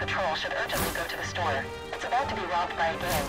patrol should urgently go to the store. It's about to be robbed by a gang.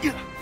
Yeah.